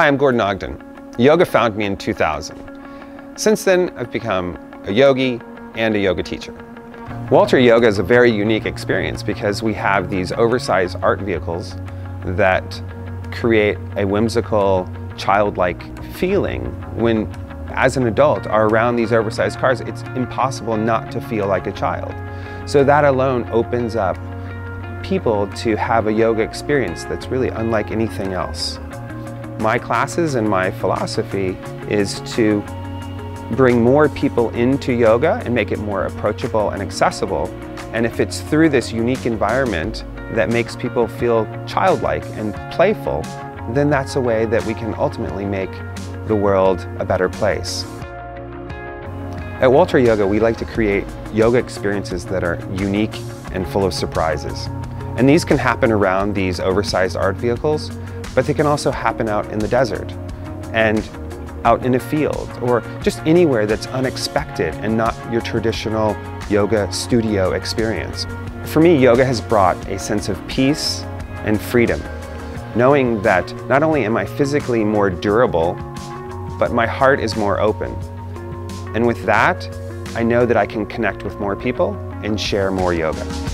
Hi, I'm Gordon Ogden. Yoga found me in 2000. Since then, I've become a yogi and a yoga teacher. Walter Yoga is a very unique experience because we have these oversized art vehicles that create a whimsical, childlike feeling when, as an adult, are around these oversized cars. It's impossible not to feel like a child. So that alone opens up people to have a yoga experience that's really unlike anything else. My classes and my philosophy is to bring more people into yoga and make it more approachable and accessible. And if it's through this unique environment that makes people feel childlike and playful, then that's a way that we can ultimately make the world a better place. At Walter Yoga, we like to create yoga experiences that are unique and full of surprises. And these can happen around these oversized art vehicles, but they can also happen out in the desert and out in a field or just anywhere that's unexpected and not your traditional yoga studio experience. For me, yoga has brought a sense of peace and freedom, knowing that not only am I physically more durable, but my heart is more open. And with that, I know that I can connect with more people and share more yoga.